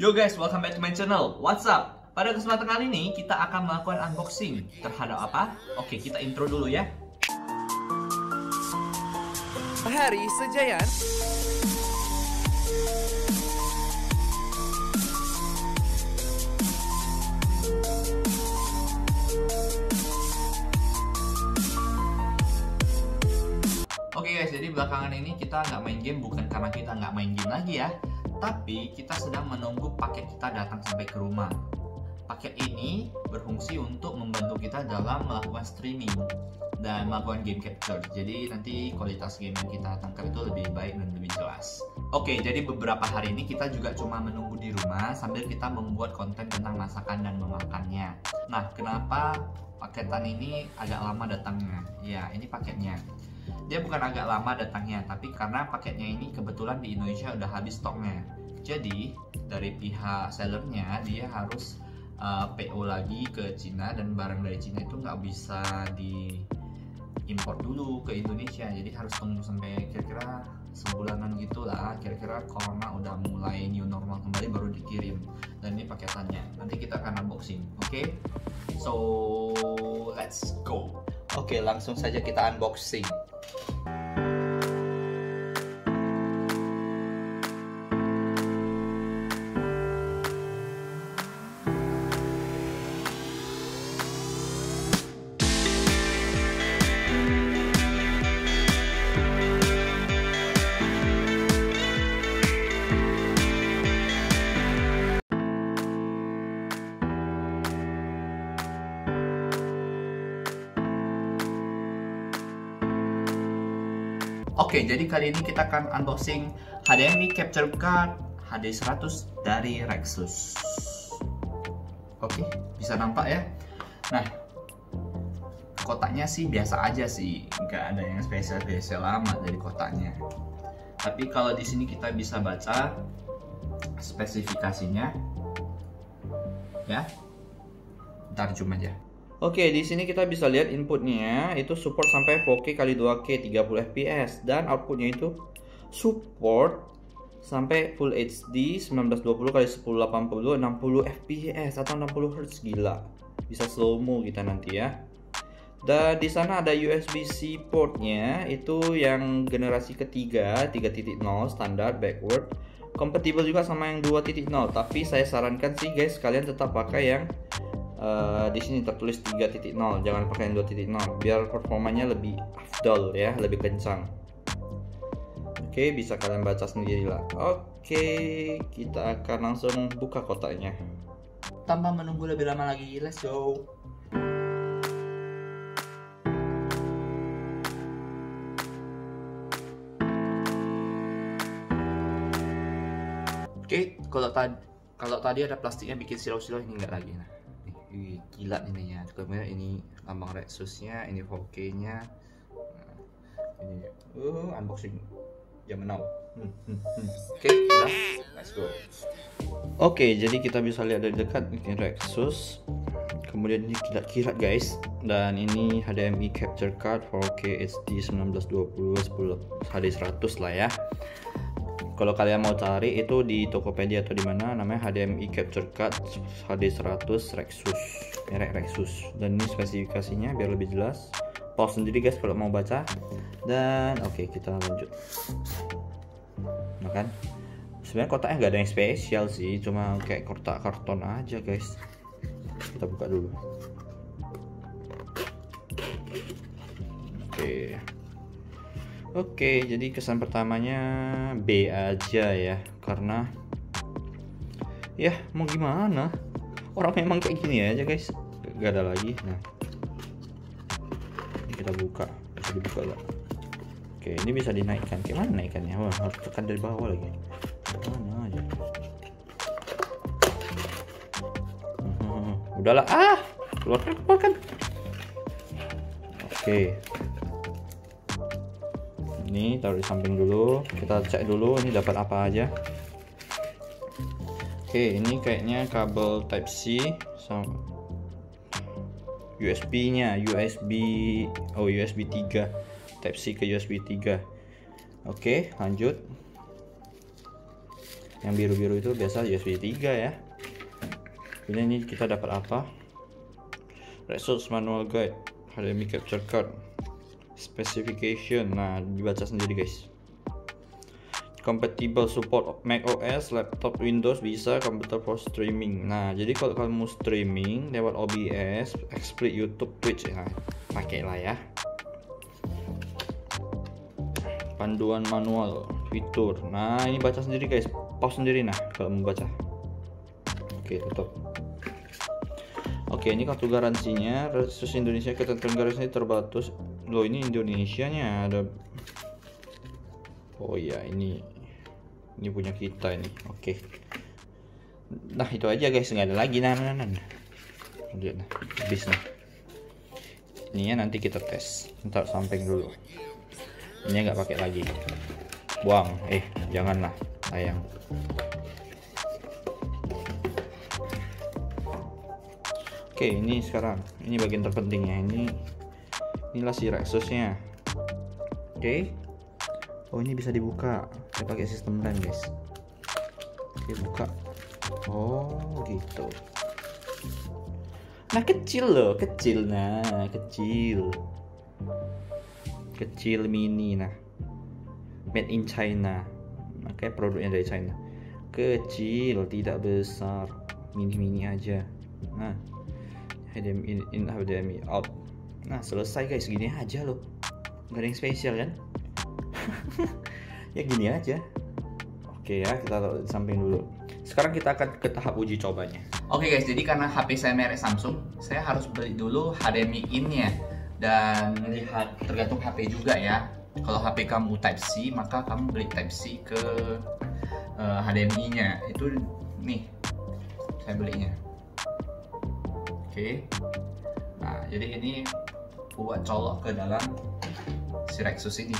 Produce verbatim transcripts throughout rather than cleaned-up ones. Yo guys, welcome back to my channel. What's up? Pada kesempatan kali ini kita akan melakukan unboxing terhadap apa? Oke, kita intro dulu ya. Harry Sejaya. Oke guys, jadi belakangan ini kita nggak main game bukan karena kita nggak main game lagi ya. Tapi kita sedang menunggu paket kita datang sampai ke rumah. Paket ini berfungsi untuk membantu kita dalam melakukan streaming dan melakukan game capture. Jadi nanti kualitas game yang kita tangkap itu lebih baik dan lebih jelas. Oke, jadi beberapa hari ini kita juga cuma menunggu di rumah sambil kita membuat konten tentang masakan dan memakannya. Nah, kenapa paketan ini agak lama datangnya? Ya, ini paketnya. Dia bukan agak lama datangnya, tapi karena paketnya ini kebetulan di Indonesia udah habis stoknya. Jadi dari pihak sellernya dia harus uh, P O lagi ke Cina, dan barang dari Cina itu nggak bisa diimpor dulu ke Indonesia. Jadi harus tunggu sampai kira-kira sebulanan gitulah. Kira-kira corona udah mulai new normal kembali baru dikirim. Dan ini paketannya. Nanti kita akan unboxing. Oke, okay? So let's go. Oke, okay, langsung saja kita unboxing. Oke, jadi kali ini kita akan unboxing H D M I Capture Card H D seratus dari Rexus. Oke, bisa nampak ya. Nah, kotaknya sih biasa aja sih, nggak ada yang spesial-spesial amat dari kotaknya. Tapi kalau di sini kita bisa baca spesifikasinya, ya. Ntar cuma aja. Oke, di sini kita bisa lihat inputnya itu support sampai four K kali dua K tiga puluh F P S, dan outputnya itu support sampai full H D seribu sembilan ratus dua puluh kali seribu delapan puluh enam puluh F P S atau enam puluh hertz. Gila, bisa slow mo kita nanti ya. Dan di sana ada U S B C portnya itu yang generasi ketiga tiga titik nol standar backward compatible juga sama yang dua titik nol, tapi saya sarankan sih guys kalian tetap pakai yang Uh, di sini tertulis tiga titik nol, jangan pakai yang dua titik nol biar performanya lebih afdol ya, lebih kencang. Oke, bisa kalian baca sendiri lah. Oke, kita akan langsung buka kotaknya tanpa menunggu lebih lama lagi. Let's go. Oke, kalau tadi kalau tadi ada plastiknya bikin silau-silau, ini enggak lagi. Nah, wih, gila ininya. Kemudian ini lambang Rexusnya, ini four K-nya. Nah, ini uh, unboxing zaman now. Hmm, hmm, hmm. Oke, okay, let's go. Oke, okay, jadi kita bisa lihat dari dekat ini Rexus. Kemudian ini kilat-kilat guys. Dan ini H D M I Capture Card four K H D seribu sembilan ratus dua puluh H D seratus lah ya. Kalau kalian mau cari itu di Tokopedia atau di mana, namanya H D M I Capture Card H D seratus Rexus, merek Rexus. Dan ini spesifikasinya biar lebih jelas. Pause sendiri guys kalau mau baca. Dan oke, okay, kita lanjut. Nah kan, sebenarnya kotaknya nggak ada yang spesial sih, cuma kayak kotak karton aja guys. Kita buka dulu. Oke. Okay. Oke, jadi kesan pertamanya B aja ya, karena ya mau gimana, orang memang kayak gini aja guys, gak ada lagi. Nah, ini kita buka, bisa dibuka gak? Oke, ini bisa dinaikkan. Gimana naikannya? Wah, harus tekan dari bawah lagi. Mana aja? Hmm, udahlah, ah, keluarkan, keluarkan. Oke. Ini taruh di samping dulu, kita cek dulu ini dapat apa aja. Oke, ini kayaknya kabel Type C sama U S B nya, U S B, oh U S B tiga, Type C ke U S B tiga. Oke, lanjut. Yang biru-biru itu biasa U S B tiga ya. Kemudian ini kita dapat apa? Rexus manual guide, H D M I capture card, specification. Nah, dibaca sendiri guys. Compatible support Mac O S, laptop, Windows, bisa komputer for streaming. Nah, jadi kalau kamu streaming lewat O B S, exploit YouTube, Twitch, nah, pakailah ya. Panduan manual fitur. Nah, ini baca sendiri guys. Pause sendiri nah kalau membaca. Oke, tutup. Oke, ini kartu garansinya. Rexus Indonesia, ketentuan garansinya terbatas. Loh, ini Indonesianya ada. Oh iya, ini ini punya kita ini. Oke. Okay. Nah, itu aja guys, nggak ada lagi nah. nah, nah, nah. Lihat nah, habis nah. Ini ya nanti kita tes. Ntar samping dulu. Ini nggak pakai lagi. Buang. Eh, janganlah, sayang. Oke, okay, ini sekarang ini bagian terpentingnya. Ini inilah si Rexusnya. Oke. Okay. Oh, ini bisa dibuka. Saya pakai sistem rem guys. Oke, buka. Oh gitu. Nah, kecil loh, kecil nah, kecil, kecil mini nah. Made in China. Makanya produknya dari China. Kecil, tidak besar, mini-mini aja. Nah, H D M I in, in H D M I out. Nah, selesai guys, gini aja loh. Gak ada yang spesial kan? Ya gini aja. Oke ya, kita taruh di samping dulu. Sekarang kita akan ke tahap uji cobanya. Oke guys, jadi karena H P saya merek Samsung, saya harus beli dulu H D M I in-nya. Dan lihat tergantung H P juga ya. Kalau H P kamu Type C, maka kamu beli Type C ke uh, H D M I-nya. Itu nih saya belinya. Oke. Nah, jadi ini buat colok ke dalam si Rexus ini.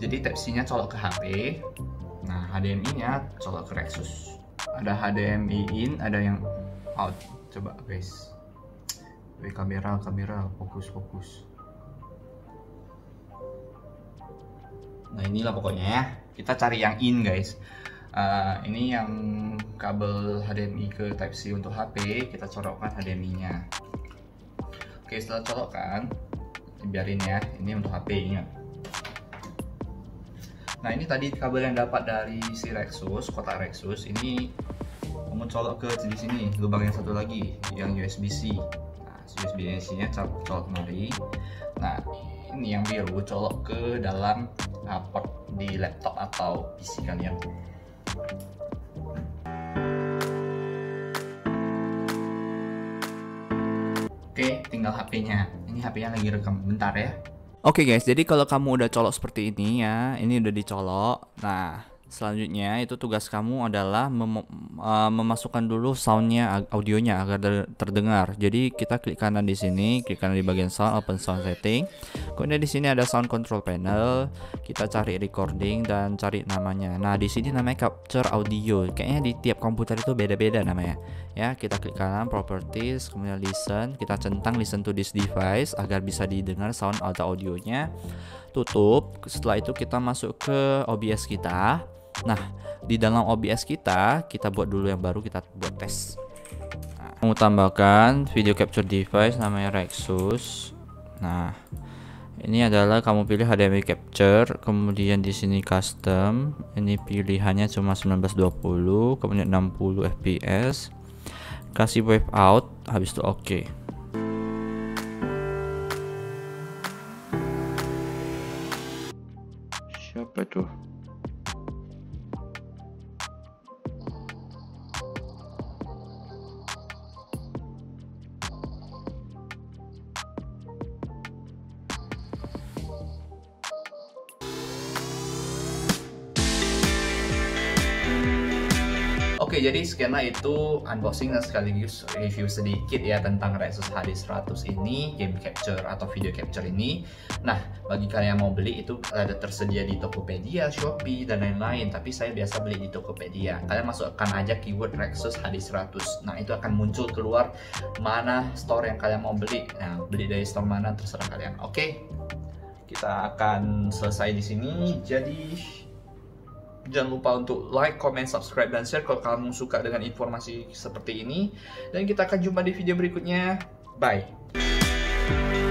Jadi Type C-nya colok ke H P, nah H D M I-nya colok ke Rexus. Ada H D M I in, ada yang out. Coba guys, wih, kamera, kamera, fokus, fokus. Nah, inilah pokoknya ya. Kita cari yang in guys. Uh, ini yang kabel H D M I ke Type C untuk H P, kita colokkan H D M I-nya. Oke, setelah colokkan, biarin ya. Ini untuk H P, ingat. Nah, ini tadi kabel yang dapat dari si Rexus, kotak Rexus ini kamu colok ke di sini, lubang yang satu lagi yang U S B C. Nah, U S B C-nya colok kemari. Nah, ini yang biru colok ke dalam port di laptop atau P C kalian. Oke, tinggal H P-nya. Ini H P-nya lagi rekam, bentar ya. Oke guys, jadi kalau kamu udah colok seperti ini ya, ini udah dicolok. Nah, selanjutnya itu tugas kamu adalah mem uh, memasukkan dulu soundnya, audionya agar terdengar. Jadi kita klik kanan di sini, klik kanan di bagian sound, open sound setting. Kemudian di sini ada sound control panel, kita cari recording dan cari namanya. Nah, di sini namanya capture audio. Kayaknya di tiap komputer itu beda-beda namanya. Ya, kita klik kanan properties, kemudian listen, kita centang listen to this device agar bisa didengar sound atau audionya. Tutup. Setelah itu kita masuk ke O B S kita. Nah, di dalam O B S kita, kita buat dulu yang baru, kita buat tes. Nah, mau tambahkan video capture device namanya Rexus. Nah, ini adalah kamu pilih H D M I capture, kemudian di sini custom. Ini pilihannya cuma seribu sembilan ratus dua puluh, kemudian enam puluh F P S. Kasih wave out, habis itu oke. Okay. Siapa tuh? Oke, jadi sekianlah itu unboxing dan sekaligus review sedikit ya tentang Rexus H D seratus ini, game capture atau video capture ini. Nah, bagi kalian yang mau beli itu ada tersedia di Tokopedia, Shopee, dan lain-lain. Tapi saya biasa beli di Tokopedia. Kalian masukkan aja keyword Rexus H D seratus. Nah, itu akan muncul keluar mana store yang kalian mau beli. Nah, beli dari store mana terserah kalian. Oke, kita akan selesai di sini. Jadi Jangan lupa untuk like, comment, subscribe, dan share kalau kamu suka dengan informasi seperti ini. Dan kita akan jumpa di video berikutnya. Bye!